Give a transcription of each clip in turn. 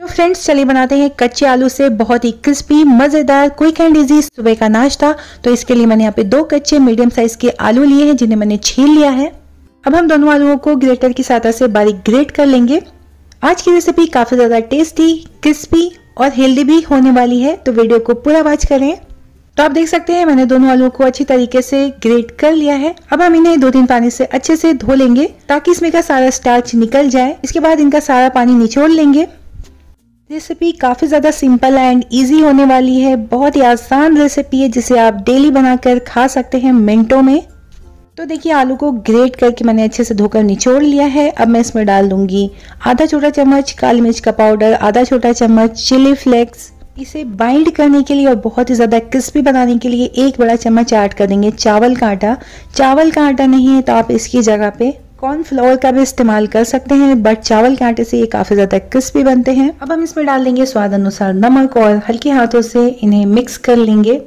तो फ्रेंड्स चलिए बनाते हैं कच्चे आलू से बहुत ही क्रिस्पी मज़ेदार क्विक एंड इजी सुबह का नाश्ता। तो इसके लिए मैंने यहाँ पे दो कच्चे मीडियम साइज के आलू लिए हैं जिन्हें मैंने छील लिया है। अब हम दोनों आलूओं को ग्रेटर की सहायता से बारीक ग्रेट कर लेंगे। आज की रेसिपी काफ़ी ज़्यादा टेस्टी, क्रिस्पी और हेल्दी भी होने वाली है, तो वीडियो को पूरा वॉच करें। तो आप देख सकते हैं मैंने दोनों आलूओं को अच्छी तरीके से ग्रेट कर लिया है। अब हम इन्हें 2-3 पानी से अच्छे से धो लेंगे ताकि इसमें का सारा स्टार्च निकल जाए। इसके बाद इनका सारा पानी निचोड़ लेंगे। रेसिपी काफ़ी ज़्यादा सिंपल एंड इजी होने वाली है, बहुत ही आसान रेसिपी है जिसे आप डेली बनाकर खा सकते हैं मिनटों में। तो देखिए आलू को ग्रेट करके मैंने अच्छे से धोकर निचोड़ लिया है। अब मैं इसमें डाल दूंगी आधा छोटा चम्मच काली मिर्च का पाउडर, आधा छोटा चम्मच चिली फ्लेक्स। इसे बाइंड करने के लिए और बहुत ही ज़्यादा क्रिस्पी बनाने के लिए 1 बड़ा चम्मच ऐड कर देंगे चावल का आटा। चावल का आटा नहीं है तो आप इसकी जगह पे कॉर्नफ्लोर का भी इस्तेमाल कर सकते हैं, बट चावल के आटे से ये काफ़ी ज़्यादा क्रिस्पी बनते हैं। अब हम इसमें डाल देंगे स्वाद अनुसार नमक और हल्के हाथों से इन्हें मिक्स कर लेंगे।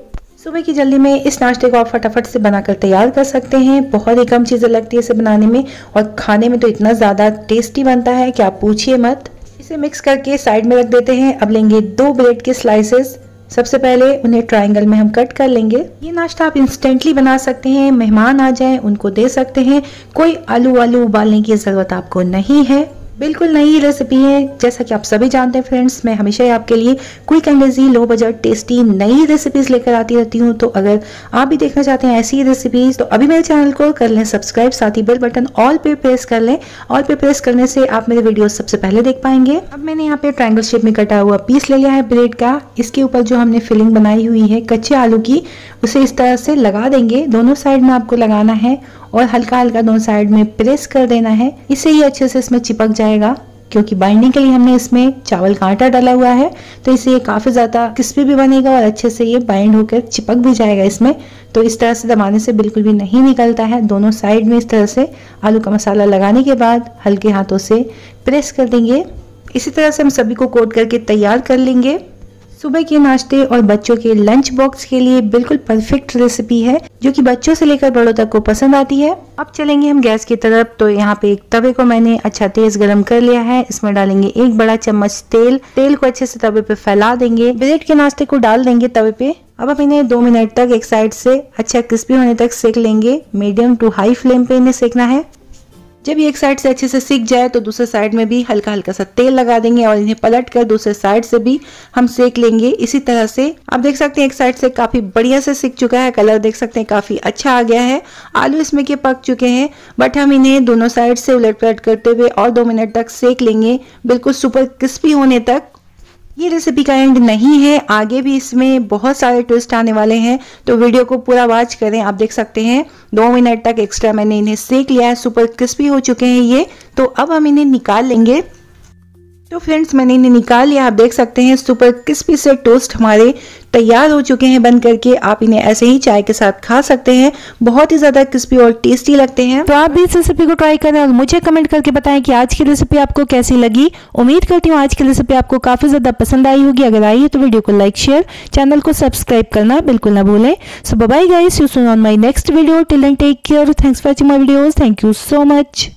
सुबह की जल्दी में इस नाश्ते को आप फटाफट से बनाकर तैयार कर सकते हैं। बहुत ही कम चीज़ें लगती है इसे बनाने में और खाने में तो इतना ज़्यादा टेस्टी बनता है कि आप पूछिए मत। इसे मिक्स करके साइड में रख देते हैं। अब लेंगे 2 ब्रेड के स्लाइसेस। सबसे पहले उन्हें ट्रायंगल में हम कट कर लेंगे। ये नाश्ता आप इंस्टेंटली बना सकते हैं, मेहमान आ जाएं उनको दे सकते हैं, कोई आलू वालू उबालने की ज़रूरत आपको नहीं है। बिल्कुल नई रेसिपी है, जैसा कि आप सभी जानते हैं फ्रेंड्स मैं हमेशा ही आपके लिए quick and easy, low budget, tasty नई रेसिपीज़ लेकर आती रहती हूँ। तो अगर आप भी देखना चाहते हैं ऐसी रेसिपीज़ तो अभी मेरे चैनल को कर लें सब्सक्राइब, साथ ही बेल बटन ऑल पे प्रेस कर लें। ऑल पे प्रेस करने से आप मेरे वीडियो सबसे पहले देख पाएंगे। अब मैंने यहाँ पे ट्रायंगल शेप में कटा हुआ पीस ले लिया है ब्रेड का। इसके ऊपर जो हमने फिलिंग बनाई हुई है कच्चे आलू की, उसे इस तरह से लगा देंगे। दोनों साइड में आपको लगाना है और हल्का हल्का दोनों साइड में प्रेस कर देना है। इससे ये अच्छे से इसमें चिपक जाएगा, क्योंकि बाइंडिंग के लिए हमने इसमें चावल का आटा डाला हुआ है, तो इससे ये काफ़ी ज़्यादा क्रिस्पी भी बनेगा और अच्छे से ये बाइंड होकर चिपक भी जाएगा इसमें। तो इस तरह से दबाने से बिल्कुल भी नहीं निकलता है। दोनों साइड में इस तरह से आलू का मसाला लगाने के बाद हल्के हाथों से प्रेस कर देंगे। इसी तरह से हम सभी को कोट करके तैयार कर लेंगे। सुबह के नाश्ते और बच्चों के लंच बॉक्स के लिए बिल्कुल परफेक्ट रेसिपी है, जो कि बच्चों से लेकर बड़ों तक को पसंद आती है। अब चलेंगे हम गैस की तरफ। तो यहाँ पे एक तवे को मैंने अच्छा तेज गरम कर लिया है। इसमें डालेंगे 1 बड़ा चम्मच तेल। तेल को अच्छे से तवे पे फैला देंगे। ब्रेड के नाश्ते को डाल देंगे तवे पे। अब हम इन्हें 2 मिनट तक एक साइड से अच्छा क्रिस्पी होने तक सेक लेंगे। मीडियम टू हाई फ्लेम पे इन्हें सेकना है। जब ये एक साइड से अच्छे से सिक जाए तो दूसरे साइड में भी हल्का हल्का सा तेल लगा देंगे और इन्हें पलट कर दूसरे साइड से भी हम सेक लेंगे। इसी तरह से आप देख सकते हैं एक साइड से काफ़ी बढ़िया से सिक चुका है। कलर देख सकते हैं काफ़ी अच्छा आ गया है। आलू इसमें के पक चुके हैं, बट हम इन्हें दोनों साइड से उलट पलट करते हुए और 2 मिनट तक सेक लेंगे, बिल्कुल सुपर क्रिस्पी होने तक। ये रेसिपी का एंड नहीं है, आगे भी इसमें बहुत सारे ट्विस्ट आने वाले हैं, तो वीडियो को पूरा वॉच करें। आप देख सकते हैं 2 मिनट तक एक्स्ट्रा मैंने इन्हें सेक लिया है। सुपर क्रिस्पी हो चुके हैं ये, तो अब हम इन्हें निकाल लेंगे। तो फ्रेंड्स मैंने इन्हें निकाल लिया। आप देख सकते हैं सुपर क्रिस्पी से टोस्ट हमारे तैयार हो चुके हैं बन करके। आप इन्हें ऐसे ही चाय के साथ खा सकते हैं, बहुत ही ज़्यादा क्रिस्पी और टेस्टी लगते हैं। तो आप भी इस रेसिपी को ट्राई करें और मुझे कमेंट करके बताएं कि आज की रेसिपी आपको कैसी लगी। उम्मीद करती हूँ आज की रेसिपी आपको काफ़ी ज़्यादा पसंद आई होगी। अगर आई है तो वीडियो को लाइक, शेयर, चैनल को सब्सक्राइब करना बिल्कुल ना भूलें। So bye guys, you soon on my next video. Till then take care. Thanks for watching my videos. Thank you so much.